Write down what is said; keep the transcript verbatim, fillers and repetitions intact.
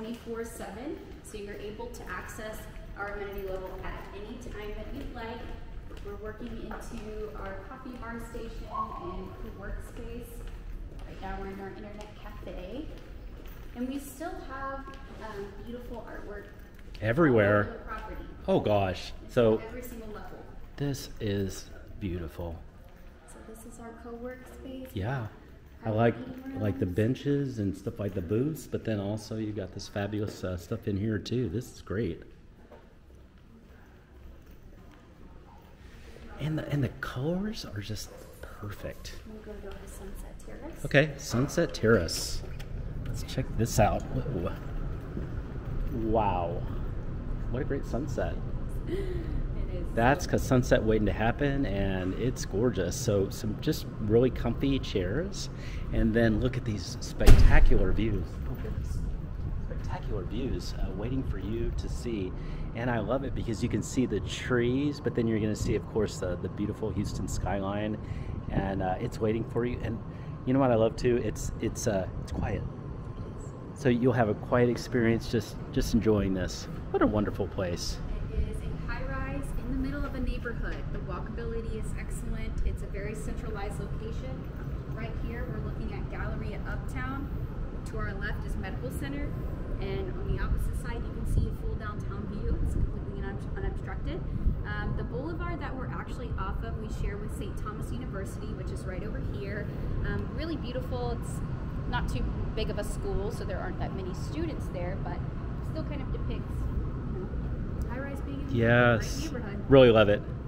twenty-four seven, so you're able to access our amenity level at any time that you'd like. We're working into our coffee bar station and workspace. Right now we're in our internet cafe. And we still have um, beautiful artwork everywhere. On the property. Oh gosh. It's so every single level. This is beautiful. So this is our co-work space. Yeah. I like I like the benches and stuff, like the booths, but then also you got this fabulous uh, stuff in here too. This is great. And the, and the colors are just perfect. We'll go to Sunset Terrace. Okay, Sunset Terrace. Let's check this out. Whoa. Wow. What a great sunset. It is. That's because sunset waiting to happen, and it's gorgeous. So some just really comfy chairs. And then look at these spectacular views. Oh, goodness. Spectacular views uh, waiting for you to see. And I love it because you can see the trees, but then you're going to see, of course, uh, the beautiful Houston skyline, and uh, it's waiting for you. And you know what I love too? It's it's uh, it's quiet, so you'll have a quiet experience just just enjoying this. What a wonderful place! It is a high-rise in the middle of a neighborhood. The walkability is excellent. It's a very centralized location. Right here, we're looking at Galleria Uptown. To our left is Medical Center. And on the opposite side, you can see a full downtown view. It's completely unobstructed. Um, the boulevard that we're actually off of, we share with Saint Thomas University, which is right over here. Um, really beautiful. It's not too big of a school, so there aren't that many students there, but still kind of depicts, you know, high-rise being in the neighborhood. Yes, really love it.